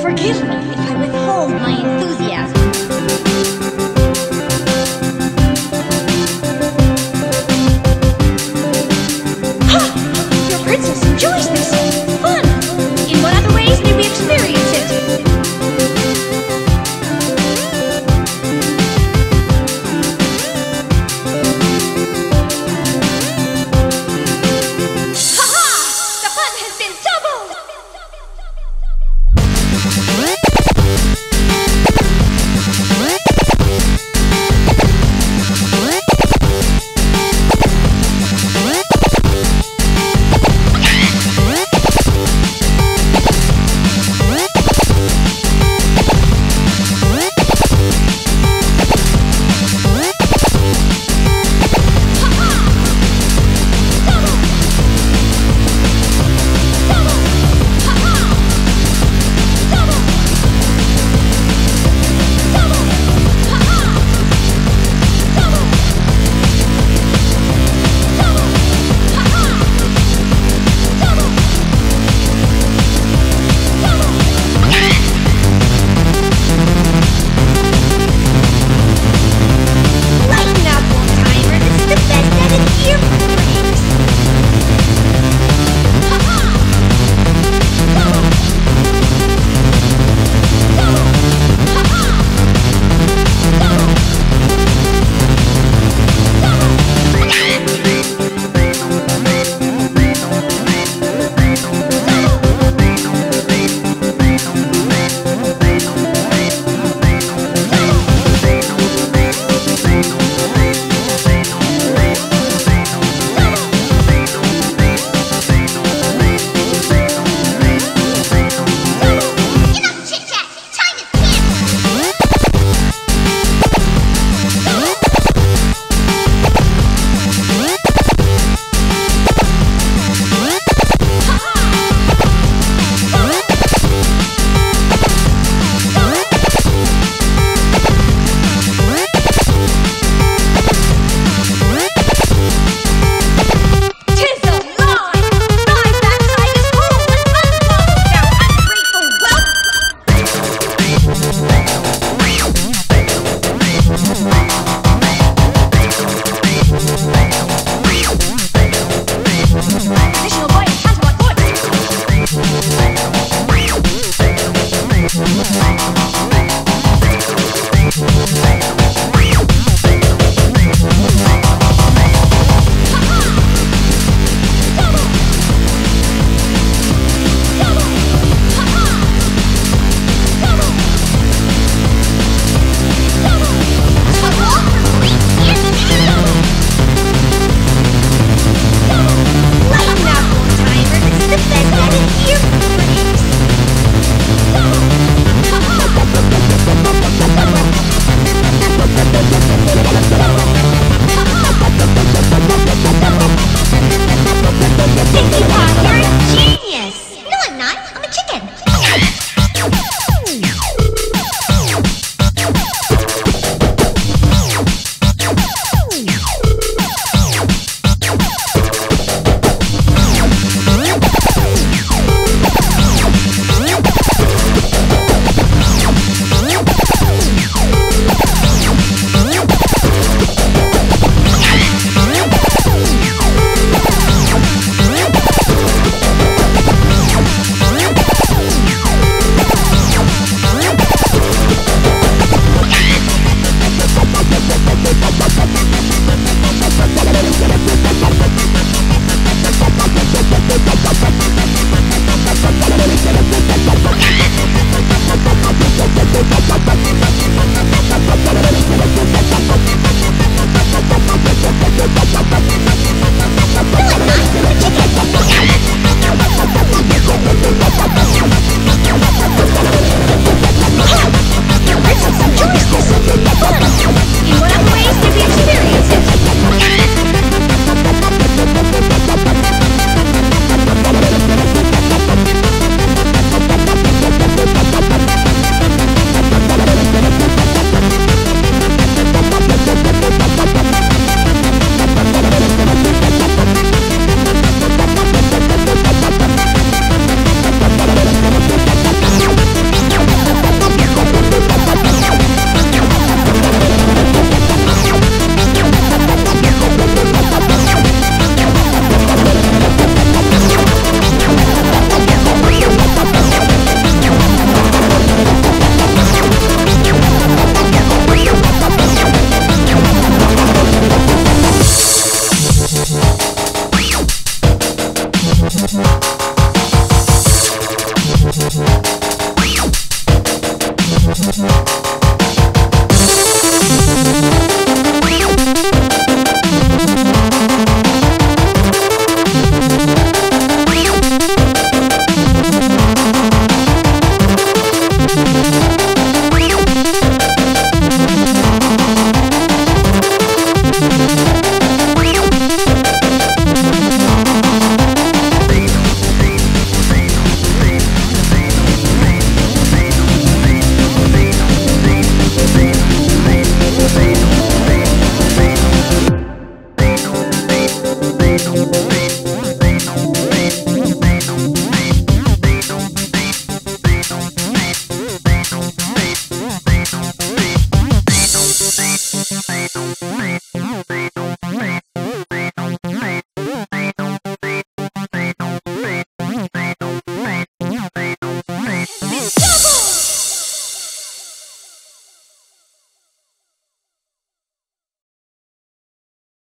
Forgive me if I withhold my enthusiasm.